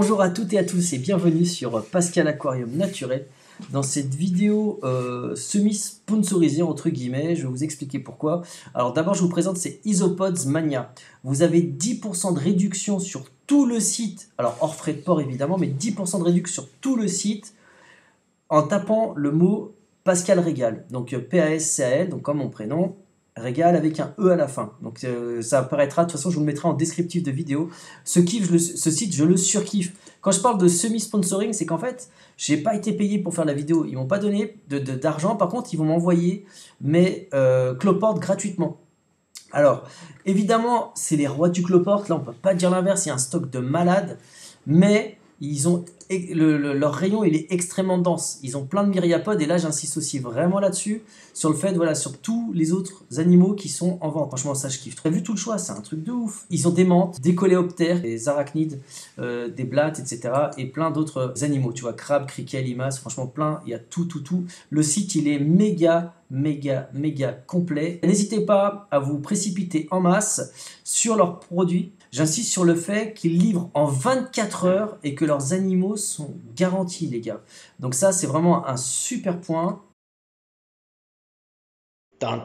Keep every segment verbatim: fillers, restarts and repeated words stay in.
Bonjour à toutes et à tous et bienvenue sur Pascal Aquarium Naturel. Dans cette vidéo euh, semi-sponsorisée entre guillemets, je vais vous expliquer pourquoi. Alors d'abord je vous présente ces Isopods Mania. Vous avez dix pour cent de réduction sur tout le site, alors hors frais de port évidemment, mais dix pour cent de réduction sur tout le site en tapant le mot Pascal Régal, donc P A S C A L, donc comme mon prénom, Régal avec un E à la fin. Donc euh, ça apparaîtra, de toute façon je vous le mettrai en descriptif de vidéo. Ce, kiff, je le, ce site, je le surkiffe. Quand je parle de semi-sponsoring, c'est qu'en fait, je n'ai pas été payé pour faire la vidéo. Ils ne m'ont pas donné d'argent, de, de, par contre, ils vont m'envoyer mes euh, cloportes gratuitement. Alors, évidemment, c'est les rois du cloporte, là on ne peut pas dire l'inverse, il y a un stock de malades, mais ils ont, le, le, leur rayon il est extrêmement dense. Ils ont plein de myriapodes et là j'insiste aussi vraiment là-dessus, sur le fait, voilà, sur tous les autres animaux qui sont en vente. Franchement ça je kiffe. T'as vu tout le choix, c'est un truc de ouf. Ils ont des menthes, des coléoptères, des arachnides, euh, des blattes, et cetera. Et plein d'autres animaux, tu vois, crabes, criquets, limaces, franchement plein, il y a tout, tout, tout. Le site il est méga... méga méga complet. N'hésitez pas à vous précipiter en masse sur leurs produits. J'insiste sur le fait qu'ils livrent en vingt-quatre heures et que leurs animaux sont garantis, les gars. Donc ça c'est vraiment un super point. Bonjour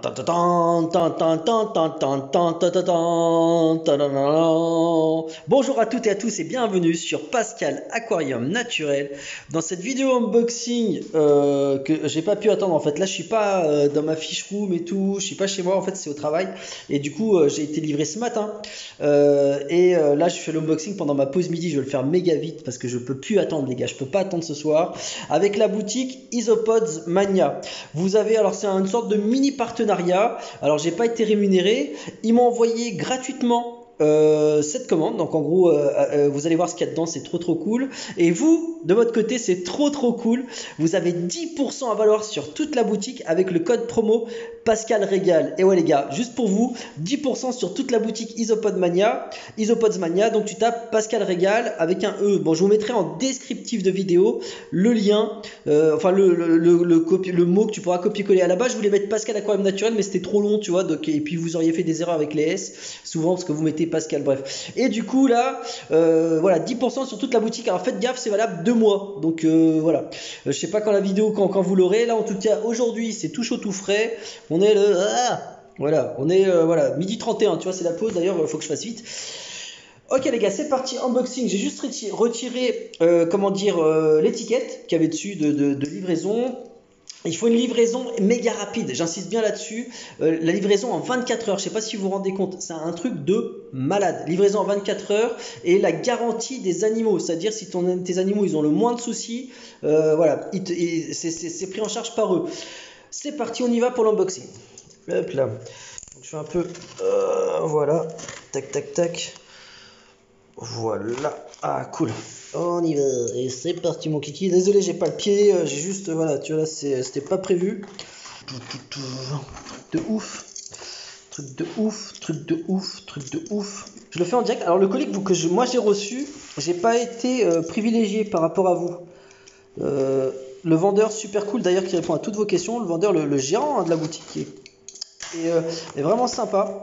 à toutes et à tous et bienvenue sur Pascal Aquarium Naturel. Dans cette vidéo unboxing euh, que j'ai pas pu attendre en fait, là je suis pas euh, dans ma fiche room et tout, je suis pas chez moi en fait, c'est au travail et du coup euh, j'ai été livré ce matin euh, et euh, là je fais l'unboxing pendant ma pause midi, je vais le faire méga vite parce que je peux plus attendre les gars, je peux pas attendre ce soir avec la boutique Isopods Mania. Vous avez, alors c'est une sorte de mini partenariat, alors j'ai pas été rémunéré, ils m'ont envoyé gratuitement euh, cette commande, donc en gros euh, euh, vous allez voir ce qu'il y a dedans, c'est trop trop cool, et vous de votre côté c'est trop trop cool, vous avez dix pour cent à valoir sur toute la boutique avec le code promo Pascal Régal. Et ouais les gars, juste pour vous, dix pour cent sur toute la boutique Isopods Mania, Isopods Mania, donc tu tapes Pascal Régal avec un E. Bon, je vous mettrai en descriptif de vidéo le lien, euh, enfin le, le, le, le, copie, le mot que tu pourras copier-coller. À la base, je voulais mettre Pascal Aquarium Naturel, mais c'était trop long, tu vois, donc, et puis vous auriez fait des erreurs avec les S, souvent parce que vous mettez Pascal, bref. Et du coup, là, euh, voilà, dix pour cent sur toute la boutique. Alors faites gaffe, c'est valable deux mois, donc euh, voilà. Je sais pas quand la vidéo, quand, quand vous l'aurez. Là, en tout cas, aujourd'hui, c'est tout chaud, tout frais. On est le... Ah, voilà, on est euh, voilà, midi trente et un, tu vois, c'est la pause, d'ailleurs, il faut que je fasse vite. Ok les gars, c'est parti, unboxing. J'ai juste retiré, euh, comment dire, euh, l'étiquette qu'il y avait dessus de, de, de livraison. Il faut une livraison méga rapide, j'insiste bien là-dessus. Euh, la livraison en vingt-quatre heures, je sais pas si vous vous rendez compte, c'est un truc de malade. Livraison en vingt-quatre heures et la garantie des animaux, c'est-à-dire si ton, tes animaux ils ont le moins de soucis, euh, voilà, c'est pris en charge par eux. C'est parti, on y va pour l'unboxing. Hop là. Donc, je fais un peu. Euh, voilà. Tac, tac, tac. Voilà. Ah, cool. On y va. Et c'est parti, mon kiki. Désolé, j'ai pas le pied. J'ai juste. Voilà, tu vois, là, c'était pas prévu. Truc de ouf. Truc de ouf. Truc de ouf. Truc de ouf. Je le fais en direct. Alors, le colis que je, moi j'ai reçu, j'ai pas été euh, privilégié par rapport à vous. Euh. Le vendeur super cool d'ailleurs qui répond à toutes vos questions, le vendeur, le, le gérant hein, de la boutique est, et, euh, est vraiment sympa.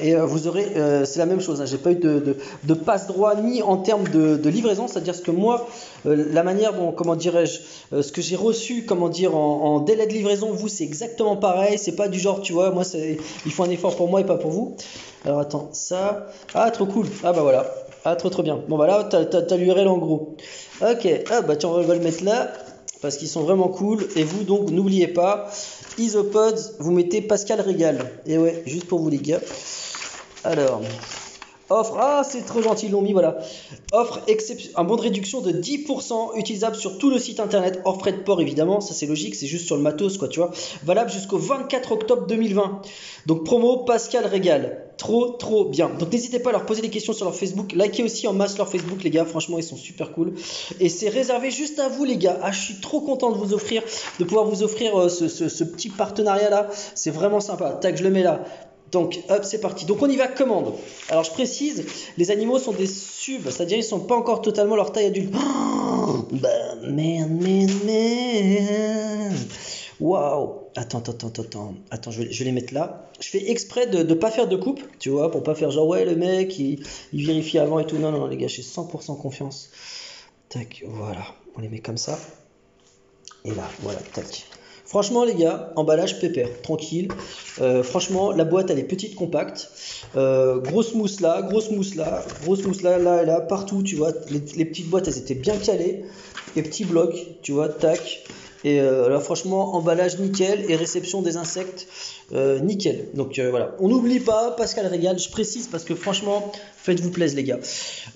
Et euh, vous aurez, euh, c'est la même chose, hein, j'ai pas eu de, de, de passe droit ni en termes de, de livraison, c'est-à-dire ce que moi, euh, la manière dont, comment dirais-je, euh, ce que j'ai reçu, comment dire, en, en délai de livraison, vous c'est exactement pareil, c'est pas du genre, tu vois, moi il faut un effort pour moi et pas pour vous. Alors attends, ça, ah trop cool, ah bah voilà, ah trop trop bien, bon bah là t'as l'U R L en gros. Ok, ah bah tiens on va le mettre là. Parce qu'ils sont vraiment cool. Et vous donc n'oubliez pas Isopods, vous mettez Pascal Régal. Et ouais, juste pour vous les gars. Alors offre, ah c'est trop gentil, ils l'ont mis, voilà. Offre un bon de réduction de dix pour cent utilisable sur tout le site internet, hors frais de port évidemment, ça c'est logique, c'est juste sur le matos quoi, tu vois. Valable jusqu'au vingt-quatre octobre deux mille vingt. Donc promo Pascal Régal. Trop trop bien. Donc n'hésitez pas à leur poser des questions sur leur Facebook, likez aussi en masse leur Facebook les gars, franchement ils sont super cool. Et c'est réservé juste à vous les gars. Ah je suis trop content de vous offrir, de pouvoir vous offrir euh, ce, ce, ce petit partenariat là, c'est vraiment sympa. Tac, je le mets là. Donc hop c'est parti, donc on y va commande. Alors je précise, les animaux sont des subs, c'est à dire ils sont pas encore totalement leur taille adulte. Oh, bah merde merde merde. Waouh. Attends, attends, attends, attends, attends, je vais, je vais les mettre là. Je fais exprès de ne pas faire de coupe, tu vois, pour pas faire genre, ouais, le mec, il, il vérifie avant et tout. Non, non, non, les gars, j'ai cent pour cent confiance. Tac, voilà, on les met comme ça. Et là, voilà, tac. Franchement, les gars, emballage pépère, tranquille. Euh, franchement, la boîte, elle est petite, compacte. Euh, grosse mousse là, grosse mousse là, grosse mousse là, là et là, partout, tu vois. Les, les petites boîtes, elles étaient bien calées. Les petits blocs, tu vois, tac. Et euh, là, franchement, emballage nickel et réception des insectes, euh, nickel. Donc euh, voilà, on n'oublie pas, Pascal Regal, je précise parce que franchement, faites-vous plaisir, les gars.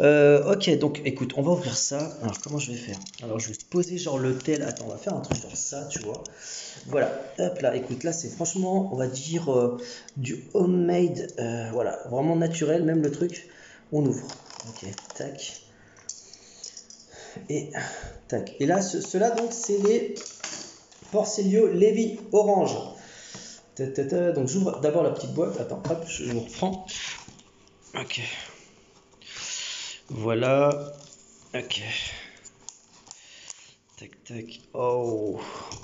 Euh, ok, donc écoute, on va ouvrir ça. Alors, comment je vais faire? Alors, je vais poser genre le tel. Attends, on va faire un truc genre ça, tu vois. Voilà, hop là, écoute, là c'est franchement, on va dire euh, du homemade, euh, voilà, vraiment naturel, même le truc, on ouvre, ok, tac, et tac, et là, ce, ceux-là donc, c'est les Porcellio laevis orange, ta, ta, ta. Donc j'ouvre d'abord la petite boîte, attends, hop, je vous reprends, ok, voilà, ok. Tac, tac. Oh,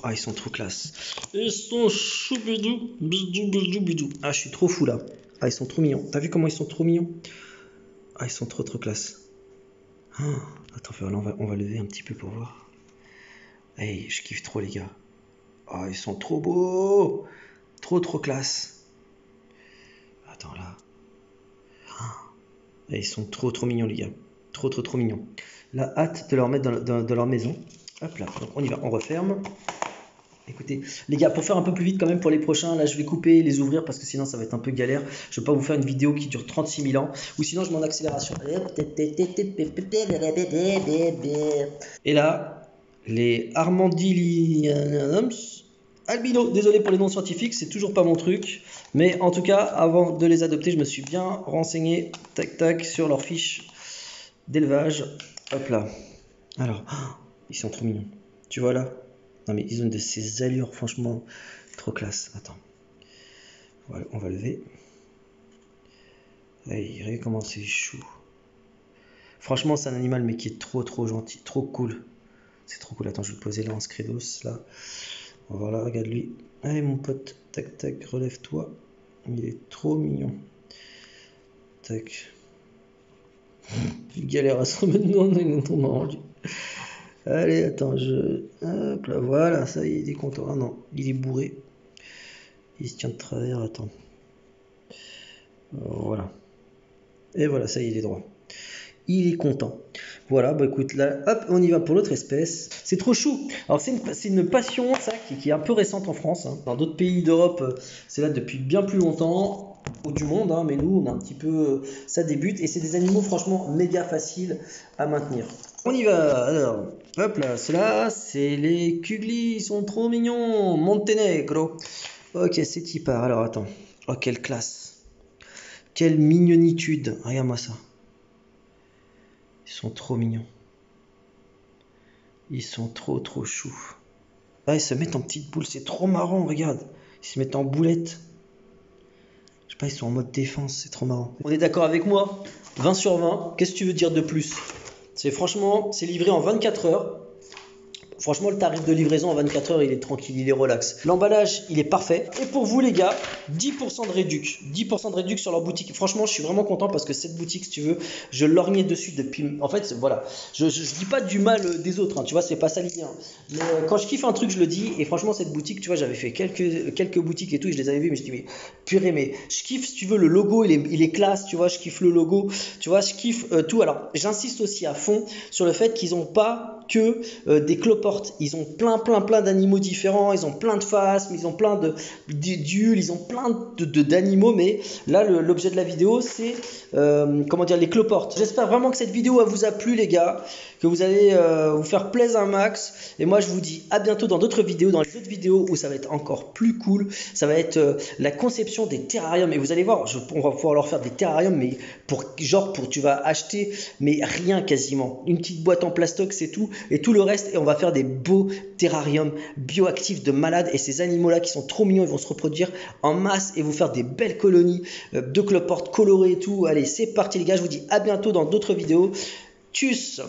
ah, ils sont trop classe. Ils sont chou bidou, bidou, bidou, bidou. Ah, je suis trop fou là. Ah, ils sont trop mignons. T'as vu comment ils sont trop mignons? Ah, ils sont trop, trop classe. Ah, attends, on va, on va lever un petit peu pour voir. Hey, je kiffe trop les gars. Ah, ils sont trop beaux. Trop, trop classe. Attends là. Ah, ils sont trop, trop mignons les gars. Trop, trop, trop mignons. La hâte de leur mettre dans, dans, dans leur maison. Hop là, donc on y va, on referme. Écoutez, les gars, pour faire un peu plus vite quand même pour les prochains, là je vais couper, les ouvrir parce que sinon ça va être un peu galère. Je ne vais pas vous faire une vidéo qui dure trente-six mille ans ou sinon je m'en accélération. Et là, les Armadillidium albino, désolé pour les noms scientifiques, c'est toujours pas mon truc. Mais en tout cas, avant de les adopter, je me suis bien renseigné, tac tac, sur leur fiche d'élevage. Hop là. Alors... ils sont trop mignons. Tu vois là? Non mais ils ont de ces allures franchement trop classe. Attends. Voilà, on va lever. Hey, regardez comment c'est chou. Franchement c'est un animal mais qui est trop trop gentil. Trop cool. C'est trop cool. Attends, je vais le poser là en scredos. Là. Voilà, regarde lui. Allez mon pote. Tac tac, relève-toi. Il est trop mignon. Tac. Il galère à se remettre dans mon rendu. Allez, attends, je... Hop là, voilà, ça, il est content. Ah non, il est bourré. Il se tient de travers, attends. Voilà. Et voilà, ça, il est droit. Il est content. Voilà, bah écoute, là, hop, on y va pour l'autre espèce. C'est trop chou. Alors, c'est une, une passion, ça, qui, qui est un peu récente en France. Hein. Dans d'autres pays d'Europe, c'est là depuis bien plus longtemps. Du monde, hein, mais nous on a un petit peu, ça débute et c'est des animaux franchement méga faciles à maintenir. On y va. Alors, hop là, ceux-là, c'est les Kugli, ils sont trop mignons, Monténégro. Ok, c'est Tipar. Alors attends, oh quelle classe, quelle mignonitude. Regarde-moi ça, ils sont trop mignons, ils sont trop trop choux. Ah, ils se mettent en petite boule, c'est trop marrant. Regarde, ils se mettent en boulette. Ils sont en mode défense, c'est trop marrant. On est d'accord avec moi? Vingt sur vingt, qu'est-ce que tu veux dire de plus? C'est franchement, c'est livré en vingt-quatre heures. Franchement, le tarif de livraison en vingt-quatre heures, il est tranquille, il est relax. L'emballage, il est parfait. Et pour vous, les gars, dix pour cent de réduction. dix pour cent de réduction sur leur boutique. Franchement, je suis vraiment content parce que cette boutique, si tu veux, je lorgnais dessus depuis... En fait, voilà. Je ne dis pas du mal des autres, hein, tu vois, c'est pas ça l'idée. Hein. Mais euh, quand je kiffe un truc, je le dis. Et franchement, cette boutique, tu vois, j'avais fait quelques, quelques boutiques et tout, et je les avais vues, mais je dis, mais purée, mais je kiffe, si tu veux, le logo, il est, il est classe, tu vois, je kiffe le logo, tu vois, je kiffe euh, tout. Alors, j'insiste aussi à fond sur le fait qu'ils n'ont pas que euh, des cloportes, ils ont plein plein plein d'animaux différents, ils ont plein de phasmes, ils ont plein de d'ules, ils ont plein de d'animaux, mais là l'objet de la vidéo c'est euh, comment dire, les cloportes. J'espère vraiment que cette vidéo vous a plu les gars, que vous allez euh, vous faire plaisir un max, et moi je vous dis à bientôt dans d'autres vidéos, dans les autres vidéos où ça va être encore plus cool, ça va être euh, la conception des terrariums, et vous allez voir, je, on va pouvoir leur faire des terrariums, mais pour genre pour tu vas acheter mais rien quasiment, une petite boîte en plastoc c'est tout. Et tout le reste, et on va faire des beaux terrariums bioactifs de malades. Et ces animaux-là qui sont trop mignons, ils vont se reproduire en masse et vous faire des belles colonies de cloportes colorées et tout. Allez, c'est parti les gars, je vous dis à bientôt dans d'autres vidéos. Tchuss!